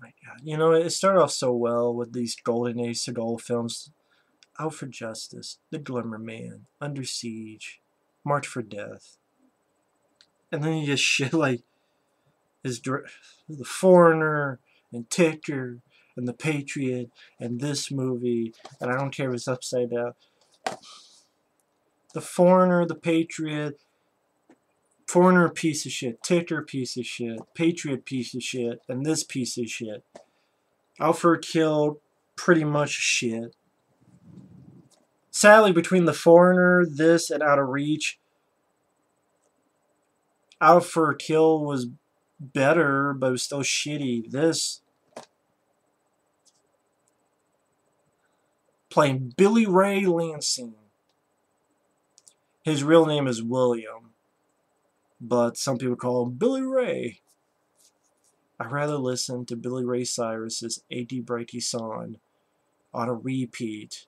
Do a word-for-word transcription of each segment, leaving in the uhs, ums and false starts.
my God. You know, it started off so well with these golden age Seagal films. Out for Justice, The Glimmer Man, Under Siege, March for Death. And then you just shit like his, The Foreigner and Ticker and The Patriot and this movie. And I don't care if it's upside down. The Foreigner, The Patriot, Foreigner piece of shit, Ticker piece of shit, Patriot piece of shit, and this piece of shit. Alfred killed pretty much shit. Sadly, between The Foreigner, this, and Out of Reach, Out for Kill was better, but it was still shitty. This, playing Billy Ray Lansing. His real name is William, but some people call him Billy Ray. I'd rather listen to Billy Ray Cyrus's "Achy Breaky Song" on a repeat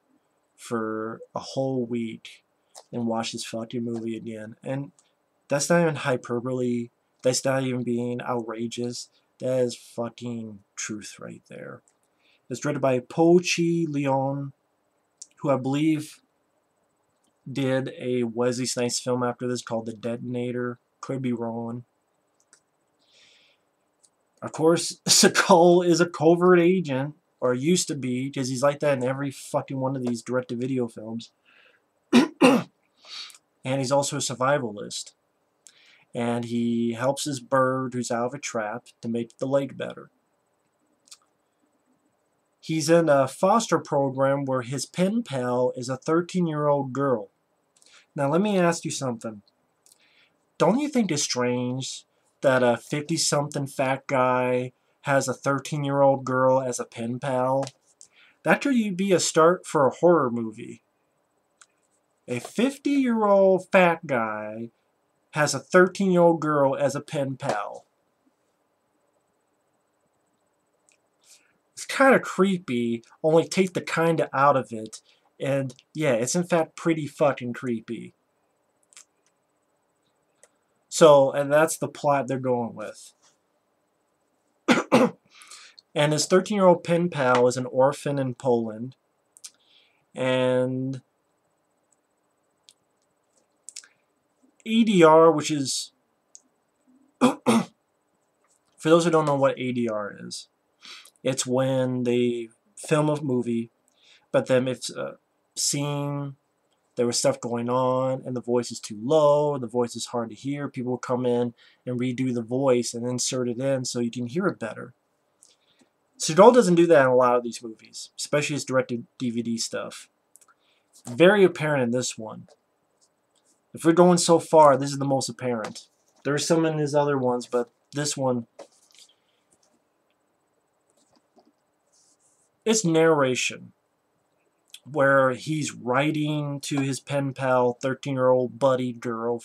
for a whole week and watch this fucking movie again. And that's not even hyperbole. That's not even being outrageous. That is fucking truth right there. It's directed by Po-Chih Leong, who I believe did a Wesley Snipes film after this called The Detonator. Could be wrong. Of course, Seagal is a covert agent, or used to be, because he's like that in every fucking one of these direct-to-video films. And he's also a survivalist. And he helps this bird who's out of a trap to make the lake better. He's in a foster program where his pen pal is a thirteen-year-old girl. Now, let me ask you something. Don't you think it's strange that a fifty-something fat guy has a thirteen-year-old girl as a pen pal? That could be a start for a horror movie. A fifty-year-old fat guy has a thirteen-year-old girl as a pen pal. It's kind of creepy, only take the kinda out of it. And yeah, it's in fact pretty fucking creepy. So, and that's the plot they're going with. And his thirteen-year-old pen pal is an orphan in Poland. And A D R, which is... For those who don't know what A D R is, it's when they film a movie, but then it's a scene, there was stuff going on, and the voice is too low, the voice is hard to hear, people will come in and redo the voice and insert it in so you can hear it better. Seagal doesn't do that in a lot of these movies, especially his direct-to-D V D stuff. Very apparent in this one. If we're going so far, this is the most apparent. There are some in his other ones, but this one... It's narration, where he's writing to his pen pal, thirteen-year-old buddy girl,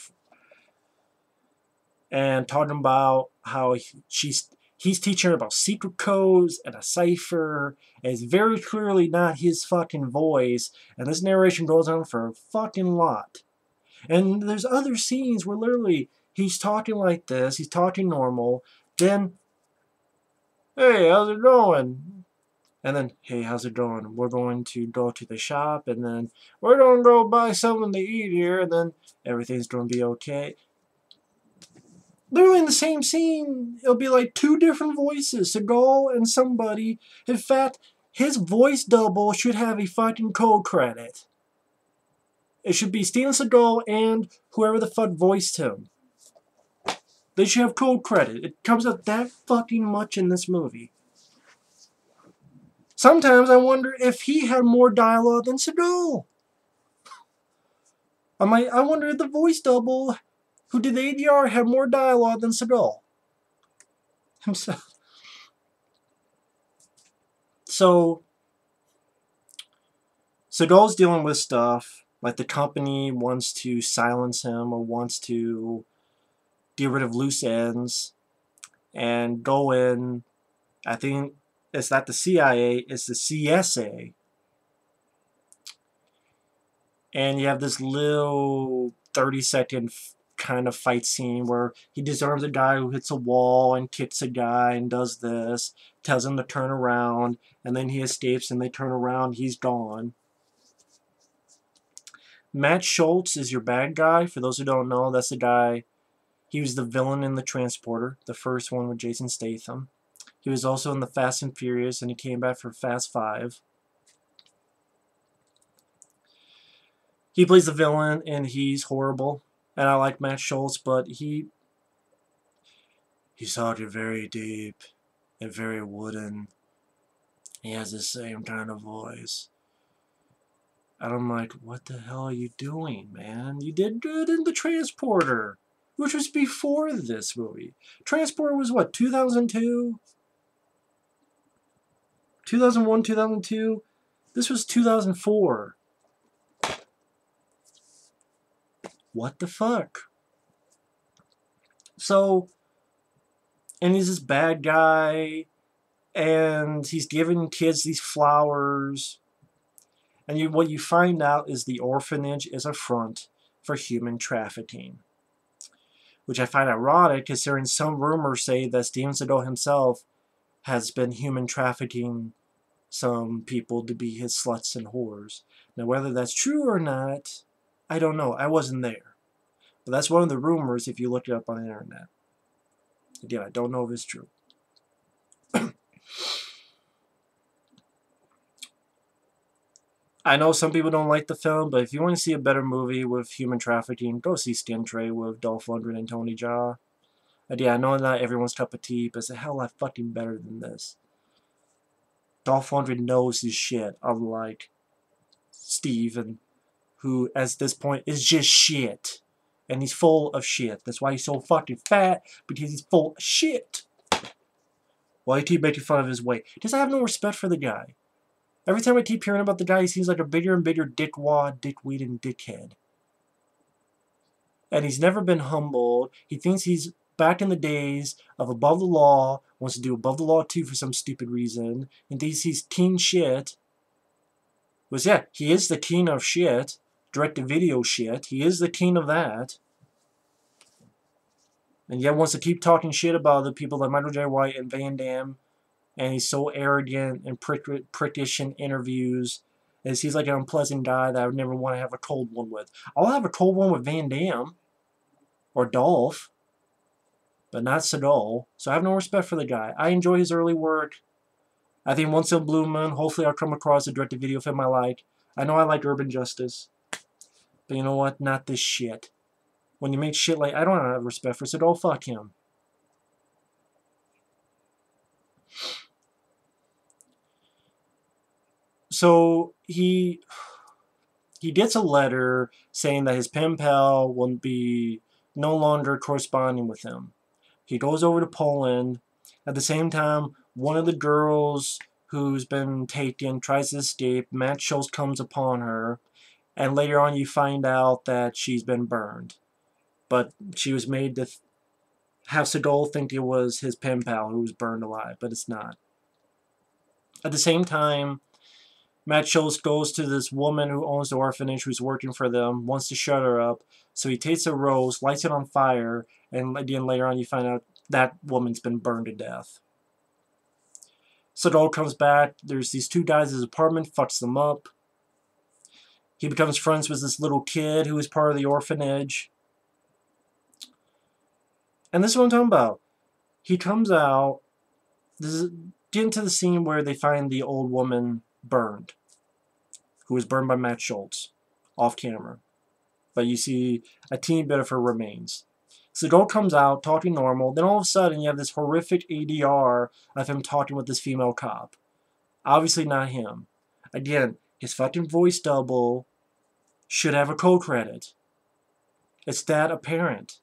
and talking about how she's he's teaching her about secret codes and a cipher, and it's very clearly not his fucking voice, and this narration goes on for a fucking lot. And there's other scenes where literally he's talking like this, he's talking normal, then, hey, how's it going? And then, hey, how's it going? We're going to go to the shop, and then we're going to go buy something to eat here, and then everything's going to be okay. Literally in the same scene, it'll be like two different voices, Seagal and somebody. In fact, his voice double should have a fucking co-credit. It should be Steven Seagal and whoever the fuck voiced him. They should have co-credit. It comes up that fucking much in this movie. Sometimes I wonder if he had more dialogue than Seagal. I'm like, I wonder if the voice double who did the A D R had more dialogue than Seagal himself. So, Seagal's dealing with stuff, like the company wants to silence him or wants to get rid of loose ends and go in, I think... It's not the C I A, it's the C S A. And you have this little thirty second kind of fight scene where he disarms a guy who hits a wall and kicks a guy and does this, tells him to turn around, and then he escapes and they turn around, he's gone. Matt Schultz is your bad guy. For those who don't know, that's the guy, he was the villain in The Transporter, the first one with Jason Statham. He was also in The Fast and Furious, and he came back for Fast Five. He plays the villain, and he's horrible. And I like Matt Schultz, but he... he's talking very deep and very wooden. He has the same kind of voice. And I'm like, what the hell are you doing, man? You did good in The Transporter, which was before this movie. Transporter was what, two thousand two? two thousand one, two thousand two? This was two thousand four. What the fuck? So, and he's this bad guy, and he's giving kids these flowers, and you, what you find out is the orphanage is a front for human trafficking. Which I find ironic, considering some rumors say that Steven Seagal himself has been human trafficking some people to be his sluts and whores. Now, whether that's true or not, I don't know. I wasn't there. But that's one of the rumors if you look it up on the internet. Again, I don't know if it's true. I know some people don't like the film, but if you want to see a better movie with human trafficking, go see Stingray with Dolph Lundgren and Tony Jaa. And yeah, I know not everyone's cup of tea, but it's a hell of a lot fucking better than this. Dolph Lundgren knows his shit, unlike Steven, who at this point is just shit. And he's full of shit. That's why he's so fucking fat, because he's full of shit. Well, I keep making fun of his weight. Because I have no respect for the guy. Every time I keep hearing about the guy, he seems like a bigger and bigger dickwad, dickweed, and dickhead. And he's never been humbled. He thinks he's back in the days of Above the Law, wants to do Above the Law two for some stupid reason, and thinks he's king shit. Was yeah, he is the king of shit, direct-to-video shit. He is the king of that. And yet wants to keep talking shit about other people like Michael J. White and Van Damme. And he's so arrogant and prick prickish in interviews. As he's like an unpleasant guy that I would never want to have a cold one with. I'll have a cold one with Van Damme. Or Dolph. But not Seagal. So I have no respect for the guy. I enjoy his early work. I think once in a blue moon, hopefully I'll come across a direct-to-video film I like. I know I like Urban Justice. But you know what? Not this shit. When you make shit like... I don't have respect for Seagal. Fuck him. So he he gets a letter saying that his pen pal will be no longer corresponding with him. He goes over to Poland. At the same time, one of the girls who's been taken tries to escape. Matt Schultz comes upon her, and later on you find out that she's been burned. But she was made to have Seagal think it was his pen pal who was burned alive, but it's not. At the same time, Matt Schultz goes to this woman who owns the orphanage who's working for them, wants to shut her up, so he takes a rose, lights it on fire, and again later on you find out that woman's been burned to death. Seagal comes back, there's these two guys in his apartment, fucks them up. He becomes friends with this little kid who is part of the orphanage. And this is what I'm talking about. He comes out, this is, get into the scene where they find the old woman burned, who was burned by Matt Schultz off camera, but you see a teeny bit of her remains. Seagal comes out talking normal, then all of a sudden you have this horrific A D R of him talking with this female cop. Obviously not him. Again, his fucking voice double should have a co-credit. It's that apparent.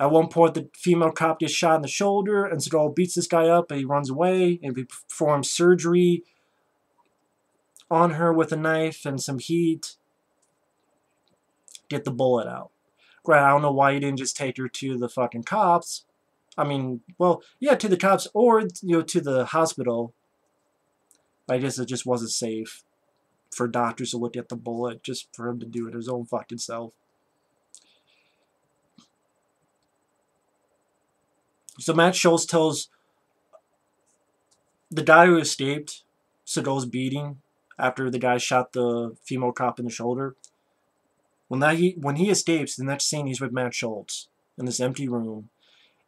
At one point, the female cop gets shot in the shoulder, and Seagal beats this guy up, and he runs away, and he performs surgery on her with a knife and some heat. Get the bullet out. Granted, I don't know why you didn't just take her to the fucking cops. I mean, well, yeah, to the cops, or, you know, to the hospital. I guess it just wasn't safe for doctors to look at the bullet, just for him to do it his own fucking self. So Matt Schultz tells the guy who escaped Seagal's beating after the guy shot the female cop in the shoulder. When, that he, when he escapes, the next scene he's with Matt Schultz in this empty room.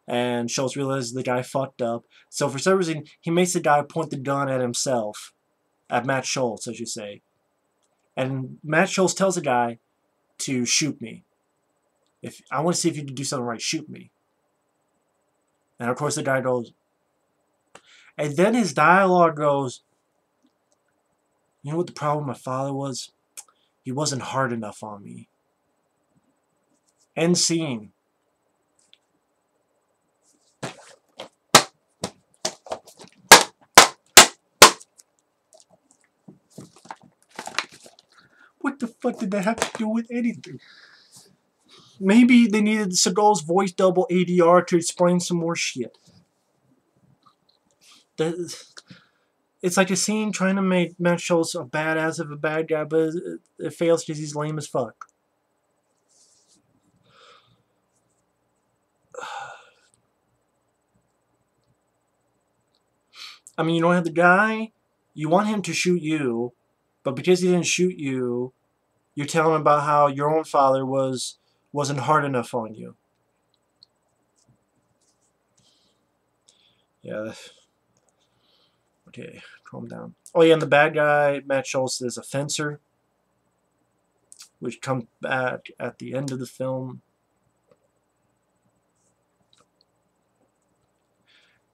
And Schultz realizes the guy fucked up. So for some reason, he makes the guy point the gun at himself. At Matt Schultz, as you say. And Matt Schultz tells the guy to shoot me. If I want to see if you can do something right, shoot me. And of course the guy goes... And then his dialogue goes... You know what the problem with my father was? He wasn't hard enough on me. End scene. What the fuck did that have to do with anything? Maybe they needed Seagal's voice double A D R to explain some more shit. That, it's like a scene trying to make Matt Schultz a badass of a bad guy, but it, it fails because he's lame as fuck. I mean, you don't have the guy, you want him to shoot you, but because he didn't shoot you, you're telling him about how your own father was wasn't hard enough on you. Yeah. Okay, calm down. Oh yeah, and the bad guy, Matt Schultz, is a fencer, which comes back at the end of the film.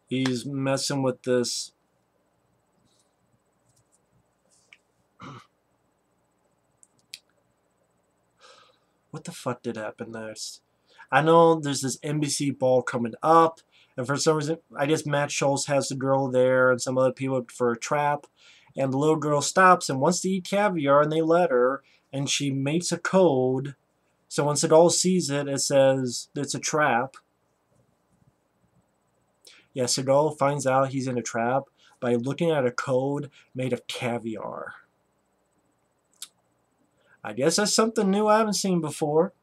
He's messing with this. What the fuck did happen next? I know there's this embassy ball coming up, and for some reason, I guess Matt Schultz has the girl there and some other people for a trap, and the little girl stops and wants to eat caviar, and they let her, and she makes a code, so when Seagal sees it, it says it's a trap. Yeah, Seagal finds out he's in a trap by looking at a code made of caviar. I guess that's something new I haven't seen before.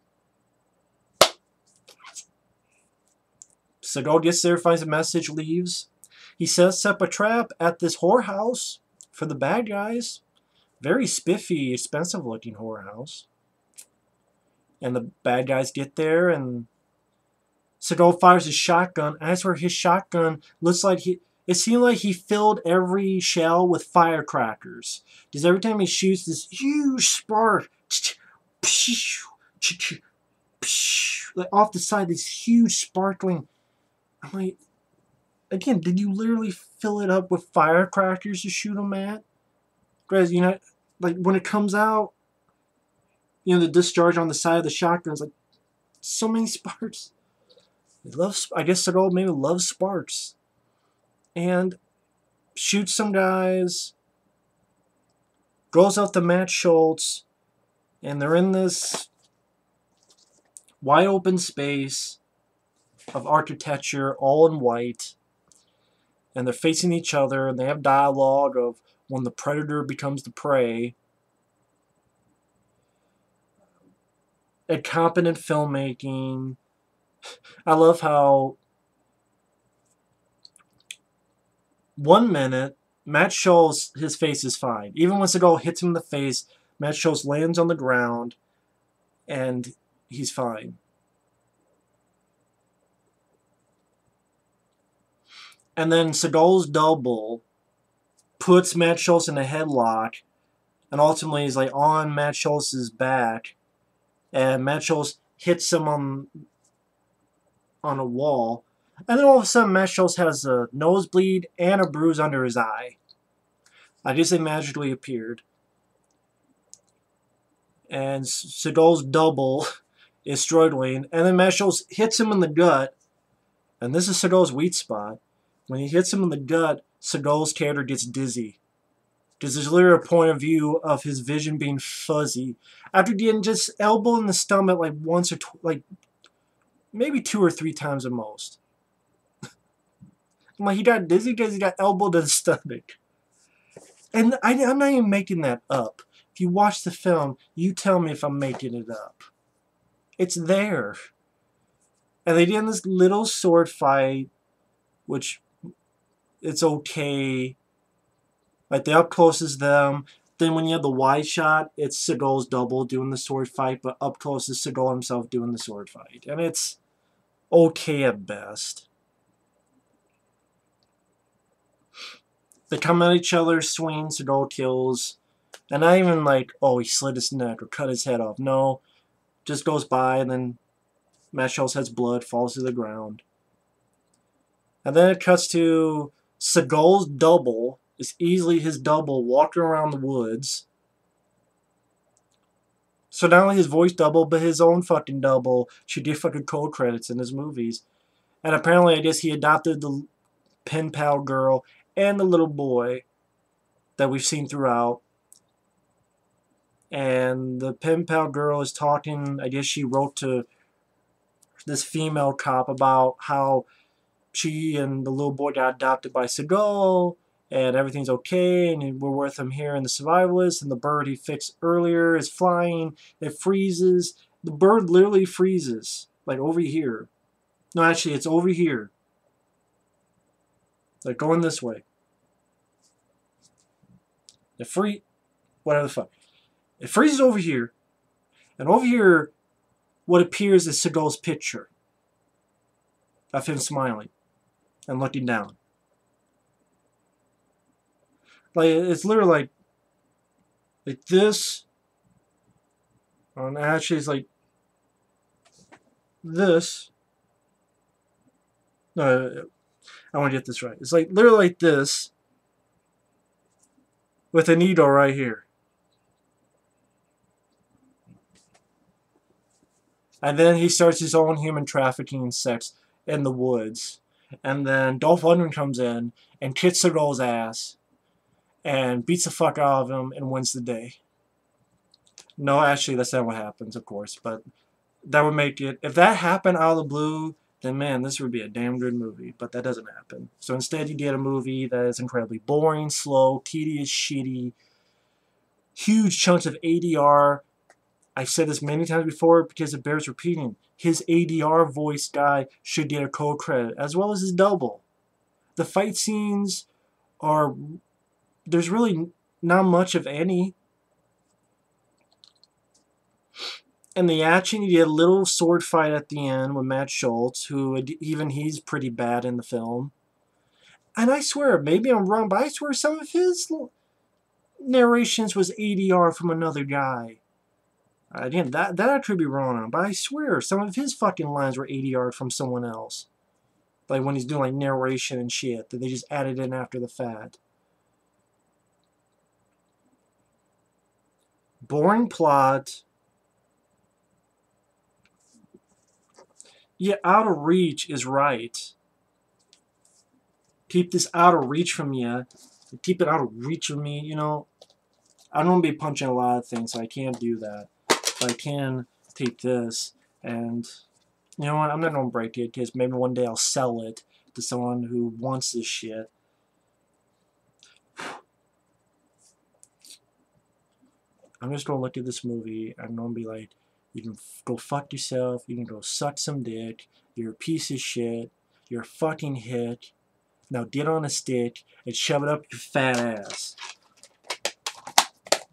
Seagal gets there, finds a message, leaves. He sets up a trap at this whorehouse for the bad guys. Very spiffy, expensive looking whorehouse. And the bad guys get there and Seagal fires his shotgun. I swear his shotgun looks like he... It seemed like he filled every shell with firecrackers. Because every time he shoots this huge spark, like off the side, this huge sparkling. I'm like, again, did you literally fill it up with firecrackers to shoot them at? Because, you know, like when it comes out, you know, the discharge on the side of the shotgun is like so many sparks. They love, I guess Seagal maybe loves sparks. And shoots some guys, goes up to Matt Schultz, and they're in this wide open space of architecture, all in white, and they're facing each other, and they have dialogue of when the predator becomes the prey. Incompetent filmmaking. I love how one minute, Matt Schultz, his face is fine. Even when Seagal hits him in the face, Matt Schultz lands on the ground, and he's fine. And then Seagal's double puts Matt Schultz in a headlock, and ultimately is like on Matt Schultz's back, and Matt Schultz hits him on on a wall. And then all of a sudden, Matt Schultz has a nosebleed and a bruise under his eye. I guess they magically appeared. And Seagal's double is struggling. And then Matt Schultz hits him in the gut. And this is Seagal's weak spot. When he hits him in the gut, Seagal's character gets dizzy. Because there's literally a point of view of his vision being fuzzy. After getting just elbow in the stomach like once or tw like maybe two or three times at most. I'm like, he got dizzy because he got elbowed in the stomach. And I, I'm not even making that up. If you watch the film, you tell me if I'm making it up. It's there. And they did this little sword fight which it's okay. Right, the up close is them. Then when you have the wide shot, it's Seagal's double doing the sword fight, but up close is Seagal himself doing the sword fight. And it's okay at best. They come at each other, swing, Seagal kills. And not even like, oh, he slit his neck or cut his head off. No, just goes by, and then Matt Schultz has blood, falls to the ground. And then it cuts to Seagal's double. It's easily his double walking around the woods. So not only his voice double, but his own fucking double should get fucking cold credits in his movies. And apparently, I guess he adopted the pen pal girl and the little boy that we've seen throughout. And the pen pal girl is talking, I guess she wrote to this female cop about how she and the little boy got adopted by Seagal, and everything's okay, and we're with him here in the survivalist, and the bird he fixed earlier is flying, it freezes. The bird literally freezes, like over here. No, actually, it's over here. Like going this way. It free... whatever the fuck. It freezes over here, and over here, what appears is Seagal's picture of him smiling and looking down. Like, it's literally like, like this, and actually it's like this. No, I want to get this right. It's like literally like this with a needle right here. And then he starts his own human trafficking and sex in the woods. And then Dolph Lundgren comes in and kicks Seagal's ass and beats the fuck out of him and wins the day. No, actually, that's not what happens, of course, but that would make it... if that happened out of the blue, then man, this would be a damn good movie, but that doesn't happen. So instead you get a movie that is incredibly boring, slow, tedious, shitty, huge chunks of A D R. I've said this many times before because it bears repeating. His A D R voice guy should get a cold credit, as well as his double. The fight scenes are... there's really not much of any. And the action, you get a little sword fight at the end with Matt Schultz, who even he's pretty bad in the film. And I swear, maybe I'm wrong, but I swear some of his narrations was A D R from another guy. Again, that, that I could be wrong on, but I swear some of his fucking lines were A D R from someone else. Like when he's doing like narration and shit that they just added in after the fact. Boring plot. Yeah, Out of Reach is right. Keep this out of reach from you. Keep it out of reach from me, you know. I don't want to be punching a lot of things, so I can't do that. But I can take this, and you know what? I'm not going to break it, because maybe one day I'll sell it to someone who wants this shit. I'm just going to look at this movie, I'm going to be like, you can go fuck yourself, you can go suck some dick, you're a piece of shit, you're a fucking hick, now get on a stick and shove it up your fat ass.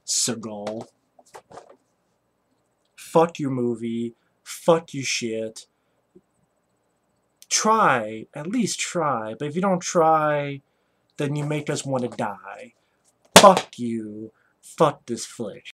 Seagal. Fuck your movie, fuck your shit. Try, at least try, but if you don't try, then you make us want to die. Fuck you. Fuck this flick.